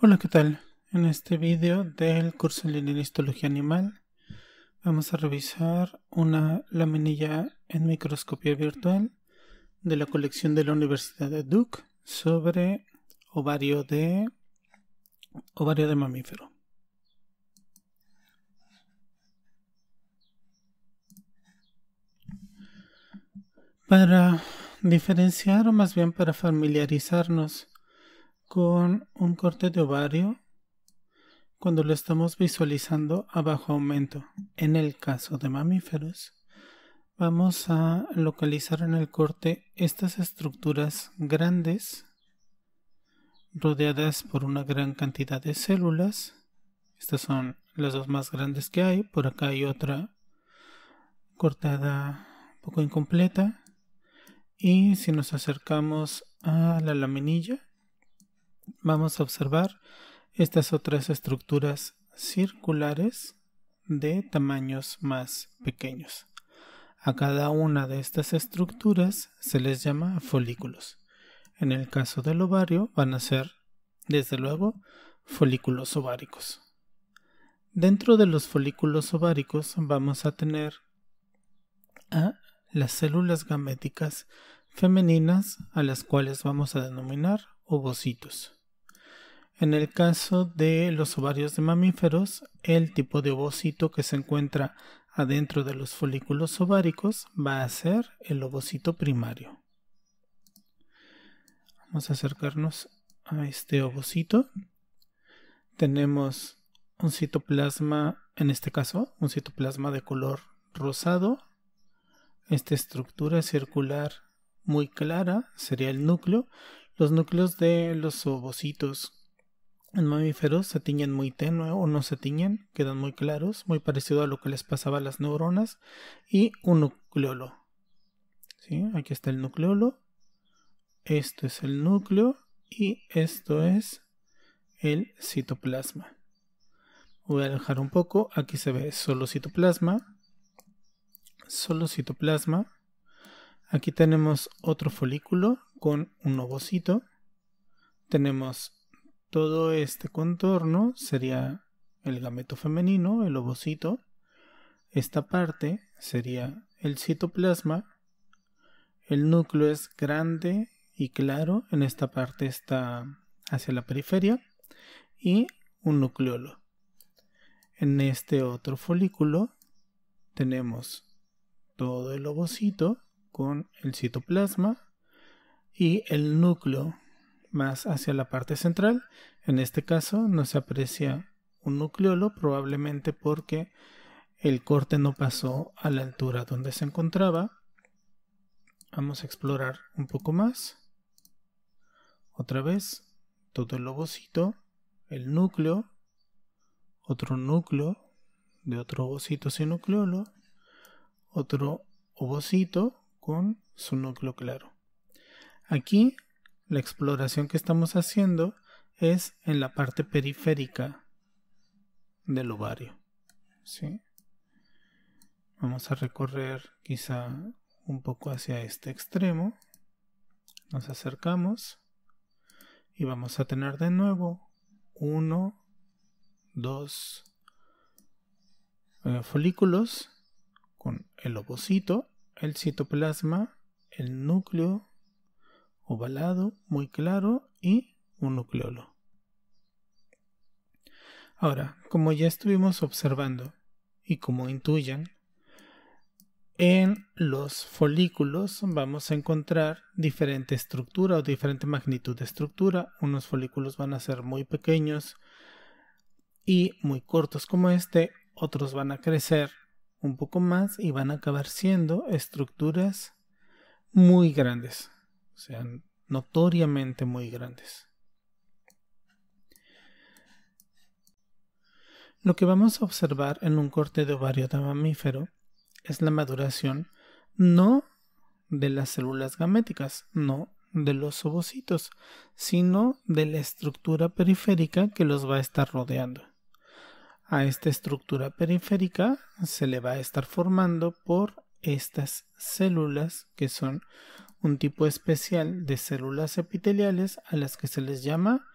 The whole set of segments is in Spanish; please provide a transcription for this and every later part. Hola, ¿qué tal? En este vídeo del curso en línea de Histología Animal vamos a revisar una laminilla en microscopía virtual de la colección de la Universidad de Duke sobre ovario de mamífero. Para diferenciar, o más bien para familiarizarnos con un corte de ovario, cuando lo estamos visualizando a bajo aumento, en el caso de mamíferos, vamos a localizar en el corte estas estructuras grandes, rodeadas por una gran cantidad de células. Estas son las dos más grandes que hay. Por acá hay otra cortada un poco incompleta. Y si nos acercamos a la laminilla, vamos a observar estas otras estructuras circulares de tamaños más pequeños. A cada una de estas estructuras se les llama folículos. En el caso del ovario van a ser, desde luego, folículos ováricos. Dentro de los folículos ováricos vamos a tener a las células gaméticas femeninas, a las cuales vamos a denominar ovocitos. En el caso de los ovarios de mamíferos, el tipo de ovocito que se encuentra adentro de los folículos ováricos va a ser el ovocito primario. Vamos a acercarnos a este ovocito. Tenemos un citoplasma, en este caso, un citoplasma de color rosado. Esta estructura circular muy clara sería el núcleo. Los núcleos de los ovocitos en mamíferos se tiñen muy tenue o no se tiñen, quedan muy claros, muy parecido a lo que les pasaba a las neuronas. Y un nucleolo. ¿Sí? Aquí está el nucleolo, esto es el núcleo y esto es el citoplasma. Voy a alejar un poco, aquí se ve solo citoplasma. Aquí tenemos otro folículo con un ovocito. Tenemos todo este contorno, sería el gameto femenino, el ovocito. Esta parte sería el citoplasma. El núcleo es grande y claro, en esta parte está hacia la periferia. Y un nucleolo. En este otro folículo tenemos todo el ovocito con el citoplasma y el núcleo más hacia la parte central. En este caso no se aprecia un nucleolo, probablemente porque el corte no pasó a la altura donde se encontraba. Vamos a explorar un poco más. Otra vez, todo el ovocito, el núcleo, otro núcleo de otro ovocito sin nucleolo, otro ovocito con su núcleo claro. Aquí la exploración que estamos haciendo es en la parte periférica del ovario. ¿Sí? Vamos a recorrer quizá un poco hacia este extremo. Nos acercamos y vamos a tener de nuevo 1, 2 folículos con el ovocito, el citoplasma, el núcleo ovalado, muy claro, y un nucleolo. Ahora, como ya estuvimos observando y como intuyen, en los folículos vamos a encontrar diferente estructura o diferente magnitud de estructura. Unos folículos van a ser muy pequeños y muy cortos como este, otros van a crecer un poco más y van a acabar siendo estructuras muy grandes, o sea, notoriamente muy grandes. Lo que vamos a observar en un corte de ovario de mamífero es la maduración, no de las células gaméticas, no de los ovocitos, sino de la estructura periférica que los va a estar rodeando. A esta estructura periférica se le va a estar formando por estas células, que son un tipo especial de células epiteliales a las que se les llama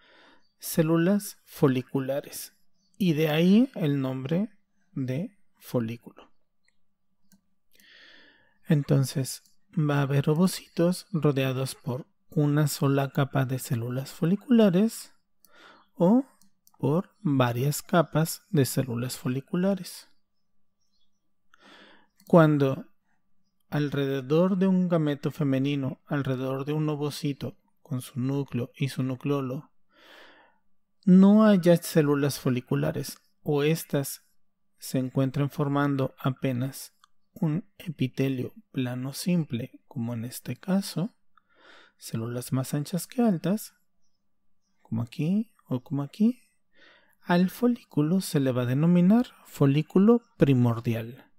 células foliculares, y de ahí el nombre de folículo. Entonces va a haber ovocitos rodeados por una sola capa de células foliculares o por varias capas de células foliculares. Cuando alrededor de un gameto femenino, alrededor de un ovocito con su núcleo y su nucleolo, no haya células foliculares o estas se encuentran formando apenas un epitelio plano simple, como en este caso, células más anchas que altas, como aquí o como aquí, al folículo se le va a denominar folículo primordial.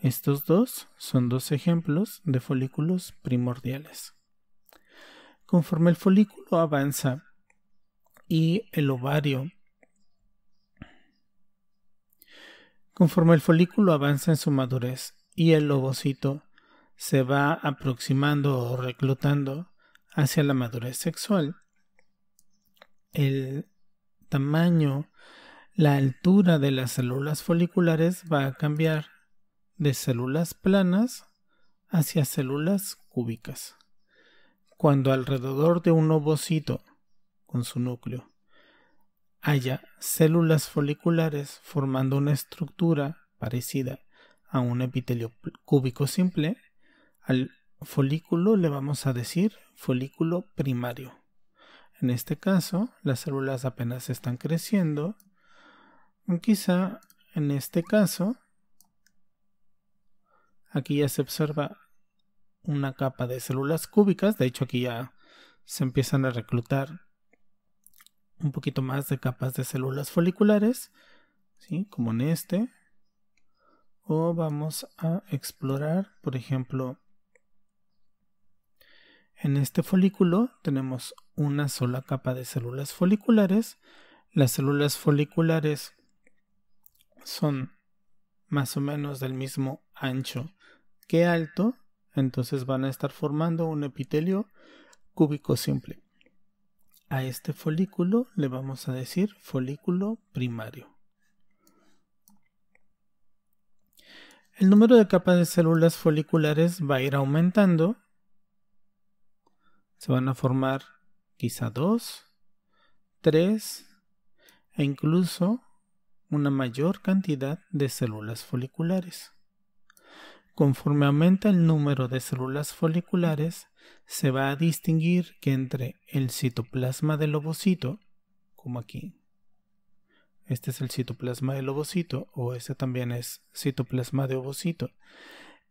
Estos dos son dos ejemplos de folículos primordiales. Conforme el folículo avanza y el ovario, conforme el folículo avanza en su madurez y el ovocito se va aproximando o reclutando hacia la madurez sexual, el tamaño, la altura de las células foliculares va a cambiar de células planas hacia células cúbicas. Cuando alrededor de un ovocito con su núcleo haya células foliculares formando una estructura parecida a un epitelio cúbico simple, al folículo le vamos a decir folículo primario. En este caso, las células apenas están creciendo. Quizá en este caso, aquí ya se observa una capa de células cúbicas. De hecho, aquí ya se empiezan a reclutar un poquito más de capas de células foliculares, ¿sí? Como en este. O vamos a explorar, por ejemplo, en este folículo tenemos una sola capa de células foliculares. Las células foliculares son más o menos del mismo ancho que alto, entonces van a estar formando un epitelio cúbico simple. A este folículo le vamos a decir folículo primario. El número de capas de células foliculares va a ir aumentando. Se van a formar quizá 2, 3 e incluso una mayor cantidad de células foliculares. Conforme aumenta el número de células foliculares, se va a distinguir que entre el citoplasma del ovocito, como aquí, este es el citoplasma del ovocito, o este también es citoplasma de ovocito,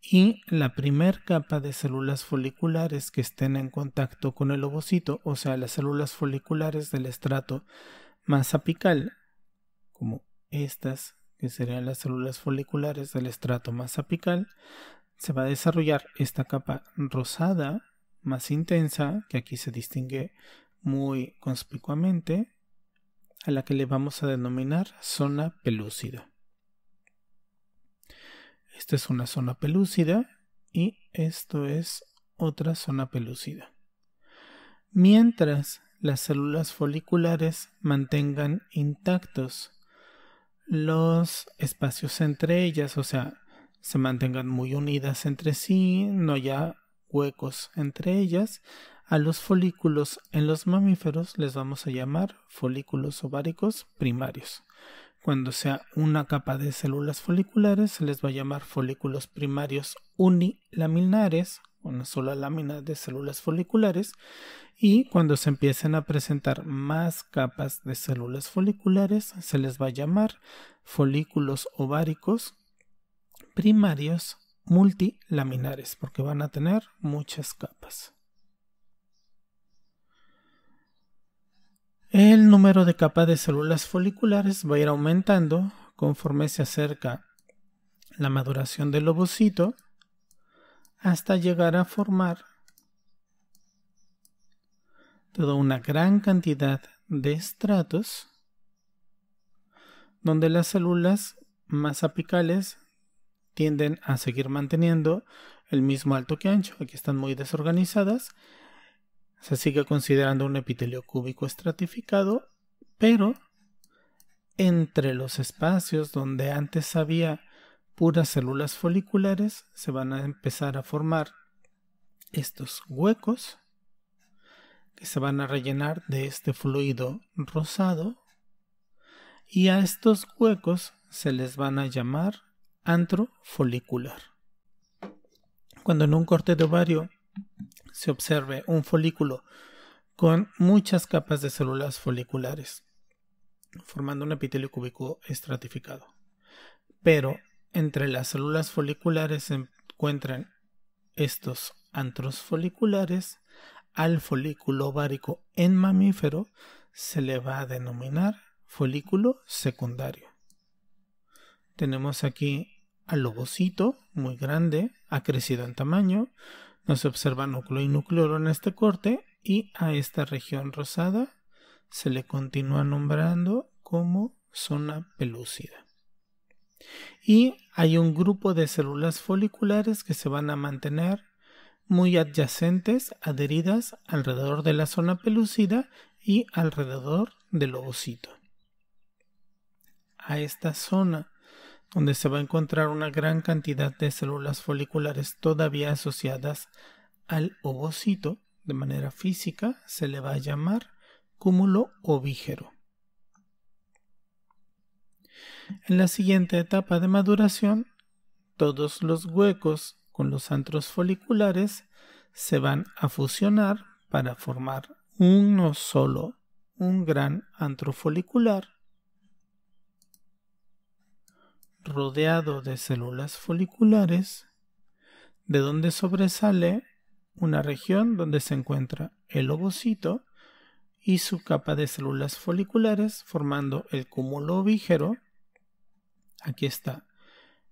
y la primer capa de células foliculares que estén en contacto con el ovocito, o sea, las células foliculares del estrato más apical, como estas que serían las células foliculares del estrato más apical, se va a desarrollar esta capa rosada más intensa, que aquí se distingue muy conspicuamente, a la que le vamos a denominar zona pelúcida. Esta es una zona pelúcida y esto es otra zona pelúcida. Mientras las células foliculares mantengan intactos los espacios entre ellas, o sea, se mantengan muy unidas entre sí, no haya huecos entre ellas, a los folículos en los mamíferos les vamos a llamar folículos ováricos primarios. Cuando sea una capa de células foliculares se les va a llamar folículos primarios unilaminares, una sola lámina de células foliculares, y cuando se empiecen a presentar más capas de células foliculares se les va a llamar folículos ováricos primarios multilaminares, porque van a tener muchas capas. El número de capas de células foliculares va a ir aumentando conforme se acerca la maduración del ovocito hasta llegar a formar toda una gran cantidad de estratos donde las células más apicales tienden a seguir manteniendo el mismo alto que ancho. Aquí están muy desorganizadas. se sigue considerando un epitelio cúbico estratificado, pero entre los espacios donde antes había puras células foliculares se van a empezar a formar estos huecos que se van a rellenar de este fluido rosado, y a estos huecos se les van a llamar antro folicular. Cuando en un corte de ovario se observe un folículo con muchas capas de células foliculares formando un epitelio cúbico estratificado, pero entre las células foliculares se encuentran estos antros foliculares, al folículo ovárico en mamífero se le va a denominar folículo secundario. Tenemos aquí al ovocito muy grande, ha crecido en tamaño, no se observa núcleo y nucleolo en este corte, y a esta región rosada se le continúa nombrando como zona pelúcida. Y hay un grupo de células foliculares que se van a mantener muy adyacentes, adheridas alrededor de la zona pelúcida y alrededor del ovocito. A esta zona, donde se va a encontrar una gran cantidad de células foliculares todavía asociadas al ovocito de manera física, se le va a llamar cúmulo ovígero. En la siguiente etapa de maduración, todos los huecos con los antros foliculares se van a fusionar para formar uno solo, un gran antro folicular rodeado de células foliculares, de donde sobresale una región donde se encuentra el ovocito y su capa de células foliculares formando el cúmulo ovígero. Aquí está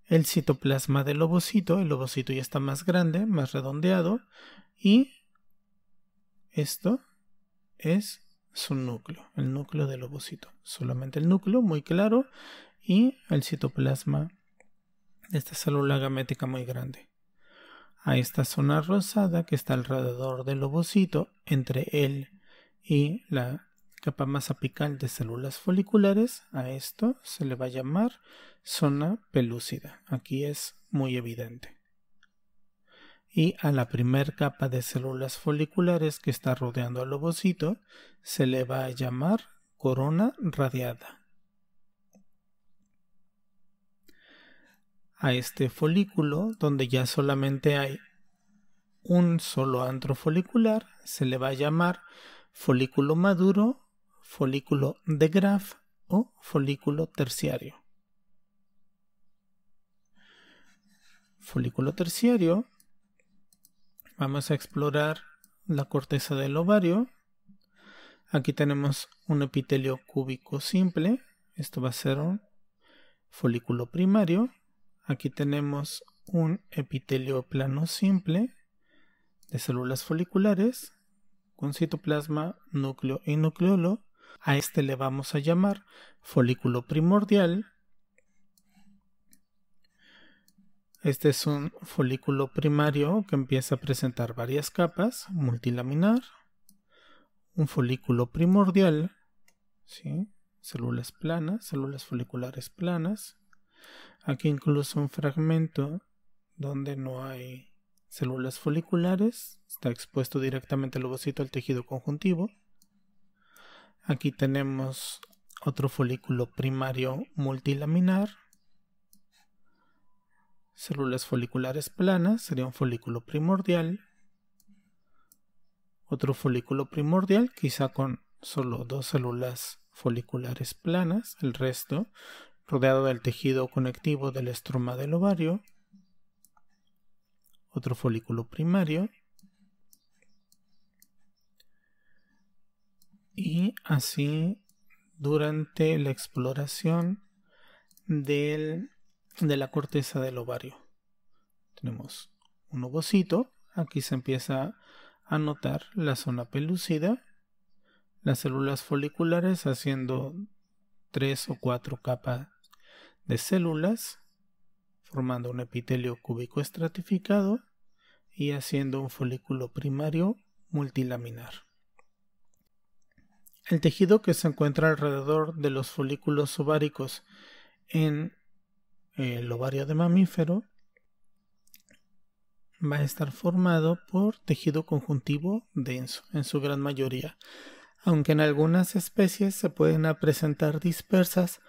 el citoplasma del ovocito, el ovocito ya está más grande, más redondeado, y esto es su núcleo, el núcleo del ovocito, solamente el núcleo muy claro y el citoplasma de esta célula gamética muy grande. A esta zona rosada que está alrededor del ovocito, entre él y la capa más apical de células foliculares, a esto se le va a llamar zona pelúcida. Aquí es muy evidente. Y a la primer capa de células foliculares que está rodeando al ovocito se le va a llamar corona radiada. A este folículo, donde ya solamente hay un solo antro folicular, se le va a llamar folículo maduro, folículo de Graaf o folículo terciario. Folículo terciario, vamos a explorar la corteza del ovario. Aquí tenemos un epitelio cúbico simple, esto va a ser un folículo primario. Aquí tenemos un epitelio plano simple de células foliculares con citoplasma, núcleo y nucleolo. A este le vamos a llamar folículo primordial. Este es un folículo primario que empieza a presentar varias capas, multilaminar. Un folículo primordial, ¿sí? Células planas, células foliculares planas. Aquí incluso un fragmento donde no hay células foliculares, está expuesto directamente el ovocito al tejido conjuntivo. Aquí tenemos otro folículo primario multilaminar, células foliculares planas, sería un folículo primordial. Otro folículo primordial, quizá con solo dos células foliculares planas, el resto rodeado del tejido conectivo del estroma del ovario. Otro folículo primario, y así durante la exploración de la corteza del ovario. Tenemos un ovocito, aquí se empieza a notar la zona pelúcida, las células foliculares haciendo 3 o 4 capas de células, formando un epitelio cúbico estratificado y haciendo un folículo primario multilaminar. El tejido que se encuentra alrededor de los folículos ováricos en el ovario de mamífero va a estar formado por tejido conjuntivo denso en su gran mayoría, aunque en algunas especies se pueden presentar dispersas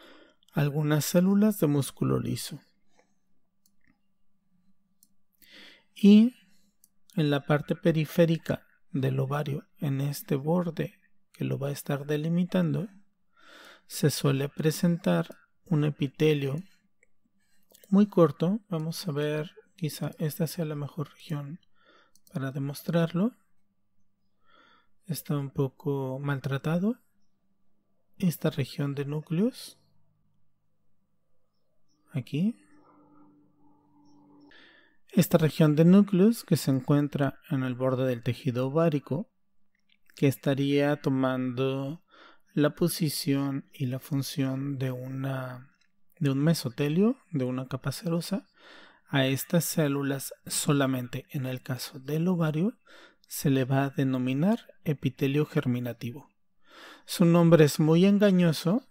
algunas células de músculo liso. Y en la parte periférica del ovario, en este borde que lo va a estar delimitando, se suele presentar un epitelio muy corto. Vamos a ver, quizá esta sea la mejor región para demostrarlo. Está un poco maltratado esta región de núcleos, aquí esta región de núcleos que se encuentra en el borde del tejido ovárico, que estaría tomando la posición y la función de un mesotelio, de una capa serosa. A estas células, solamente en el caso del ovario, se le va a denominar epitelio germinativo. Su nombre es muy engañoso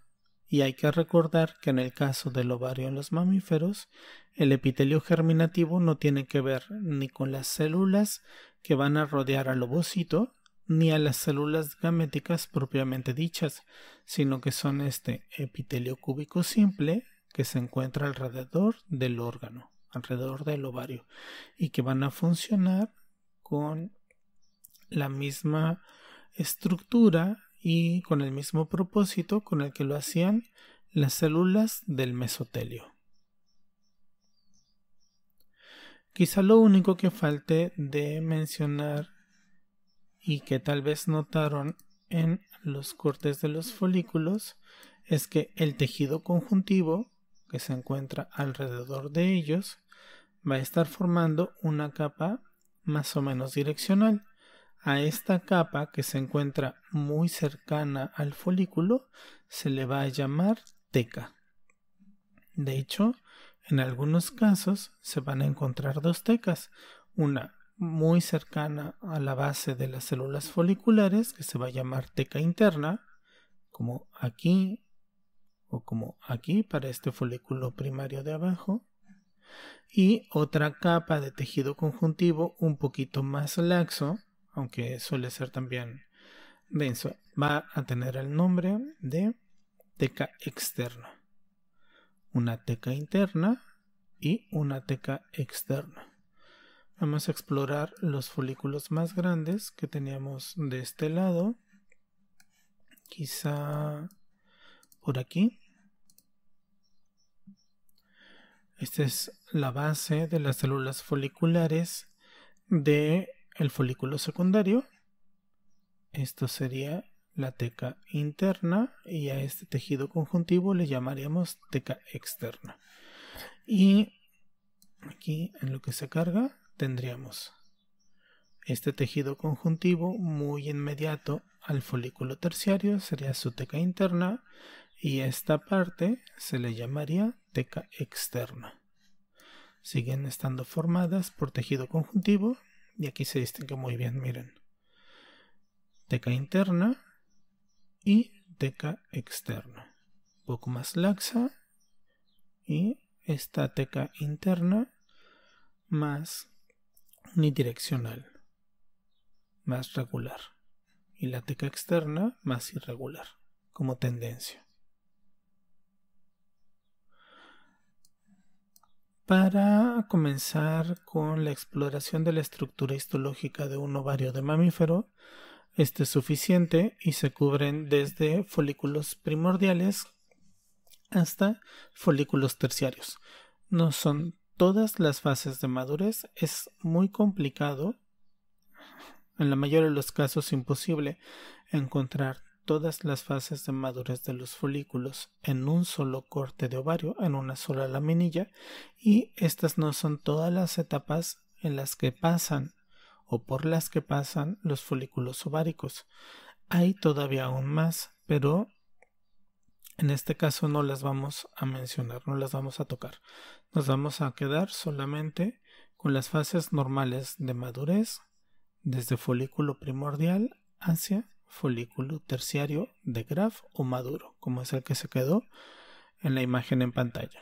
y hay que recordar que en el caso del ovario en los mamíferos, el epitelio germinativo no tiene que ver ni con las células que van a rodear al ovocito, ni a las células gaméticas propiamente dichas, sino que son este epitelio cúbico simple que se encuentra alrededor del órgano, alrededor del ovario, y que van a funcionar con la misma estructura y con el mismo propósito con el que lo hacían las células del mesotelio. Quizá lo único que falte de mencionar y que tal vez notaron en los cortes de los folículos es que el tejido conjuntivo que se encuentra alrededor de ellos va a estar formando una capa más o menos direccional. A esta capa que se encuentra muy cercana al folículo se le va a llamar teca. De hecho, en algunos casos se van a encontrar dos tecas, una muy cercana a la base de las células foliculares, que se va a llamar teca interna, como aquí o como aquí para este folículo primario de abajo, y otra capa de tejido conjuntivo un poquito más laxo, aunque suele ser también denso, va a tener el nombre de teca externa. Una teca interna y una teca externa. Vamos a explorar los folículos más grandes que teníamos de este lado, quizá por aquí. Esta es la base de las células foliculares del folículo secundario. Esto sería la teca interna y a este tejido conjuntivo le llamaríamos teca externa. Y aquí, en lo que se carga, tendríamos este tejido conjuntivo muy inmediato al folículo terciario, sería su teca interna, y esta parte se le llamaría teca externa. Siguen estando formadas por tejido conjuntivo y aquí se distingue muy bien, miren. Teca interna y teca externa. Un poco más laxa, y esta teca interna más unidireccional, más regular. Y la teca externa más irregular, como tendencia. Para comenzar con la exploración de la estructura histológica de un ovario de mamífero, este es suficiente y se cubren desde folículos primordiales hasta folículos terciarios. No son todas las fases de madurez, es muy complicado, en la mayoría de los casos imposible encontrar todas las fases de madurez de los folículos en un solo corte de ovario, en una sola laminilla, y estas no son todas las etapas en las que pasan o por las que pasan los folículos ováricos. Hay todavía aún más, pero en este caso no las vamos a mencionar, no las vamos a tocar. Nos vamos a quedar solamente con las fases normales de madurez desde folículo primordial hacia folículo terciario de Graaf o maduro, como es el que se quedó en la imagen en pantalla.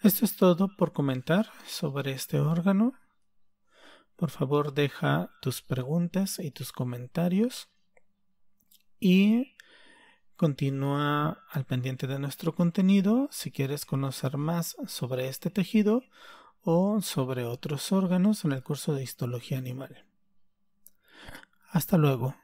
Esto es todo por comentar sobre este órgano. Por favor, deja tus preguntas y tus comentarios y continúa al pendiente de nuestro contenido si quieres conocer más sobre este tejido o sobre otros órganos en el curso de Histología Animal. Hasta luego.